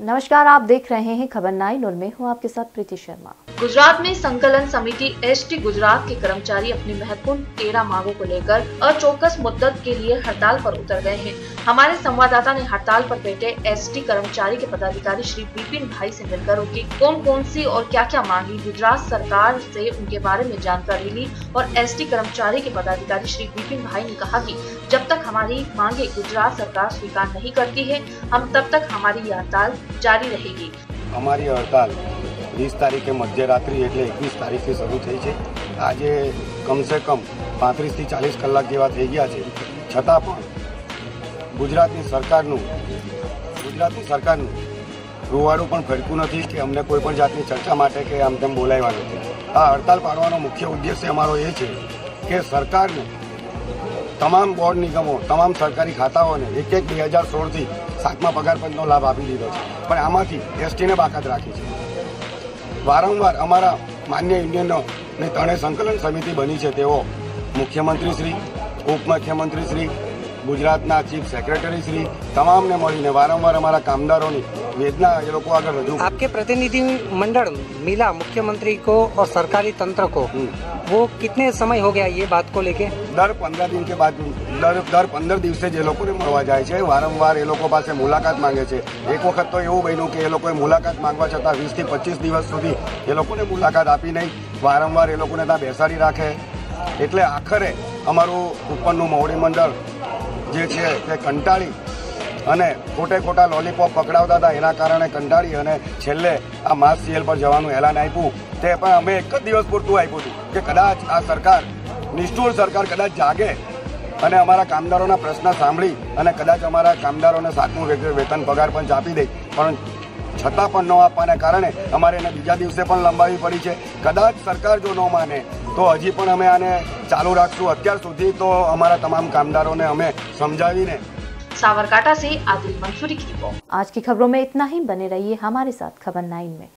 नमस्कार, आप देख रहे हैं खबर 9 और मैं हूँ आपके साथ प्रीति शर्मा। गुजरात में संकलन समिति एसटी गुजरात के कर्मचारी अपनी महत्वपूर्ण 13 मांगों को लेकर अचौकस मुद्दत के लिए हड़ताल पर उतर गए हैं। हमारे संवाददाता ने हड़ताल पर बैठे एसटी कर्मचारी के पदाधिकारी श्री विपिन भाई से मिलकर उनकी कौन कौन सी और क्या क्या मांगी गुजरात सरकार से उनके बारे में जानकारी ली और एसटी कर्मचारी के पदाधिकारी श्री विपिन भाई ने कहा कि जब तक हमारी मांगे गुजरात सरकार स्वीकार नहीं करती है, हम तब तक हमारी हड़ताल जारी रहेगी। हमारी हड़ताल 20 तारीखे मध्यरात्रि एटले 21 तारीखથી શરૂ થઈ છે। આજે કમસે કમ 35 થી 40 કલાક જેવા થઈ ગયા છે, છતાં પણ ગુજરાતની સરકારનું રૂવાડું પણ ફરકું નથી કે અમને કોઈ પણ જાતની ચર્ચા માટે કે આમ તેમ બોલાવ્યા નથી। આ હડતાલ પાડવાનો મુખ્ય ઉદ્દેશ્ય અમારો એ છે કે સરકારને તમામ બોર્ડ નિગમો, તમામ સરકારી ખાતાઓને 1/1/2016 થી 7મા પગારપંચનો લાભ આપી દીધો છે, પણ આમાંથી એસટીને બાકાત રાખી છે। वारंवार अमरा मान्य यूनियनों ने तणे संकलन समिति बनी है। मुख्यमंत्रीश्री, उपमुख्यमंत्रीश्री, गुजरातना चीफ सेक्रेटरीश्री तमाम ने मळीने वारंवार अमरा कामदारों की वेदना ये लोग आगे रजू। आपके प्रतिनिधि मंडल मिला मुख्यमंत्री को और सरकारी तंत्र को, वो कितने समय हो गया ये बात को लेके? दर पंद्रह दिवसे ये लोग ने मळवा जाए छे, वारंवार ये लोग पास मुलाकात मांगे छे। एक वक्त तो एवं बन्यु कि ये लोग मुलाकात मांगवा छता 20 થી 25 दिवस सुधी ये लोग ने मुलाकात आपी नहीं, वारंवार ये लोग ने त्या बेसाड़ी राखे। एटले आखरे अमरु उपरनु मवडी मंडल जे छे ते कंटाळी अने खोटे खोटा लॉलीपॉप पकड़ावता था, एना कारणे कंटाळी अने छेल्ले आ मास सीएल पर जवानुं एलान आप्युं। ते पण अमे एक ज दिवस पूरतुं आप्युं हतुं के कदाच आ सरकार, निष्ठुर सरकार कदाच जागे अने अमारा कामदारोना प्रश्न सांभळी अने कदाच अमारा कामदारोने 7मु वेतन पगार पंच आपी दे, पण छतां पण न आपवाने कारणे अमारे एने बीजा दिवसे पण लंबावी पड़ी छे। कदाच सरकार जो न माने तो हजी पण अमे आने चालू राखशुं। अत्यार सुधी तो अमारा तमाम कामदारोने अमे समजावीने। सावरकांठा से आदिल मंसूरी की रिपोर्ट। आज की खबरों में इतना ही, बने रहिए हमारे साथ खबर 9 में।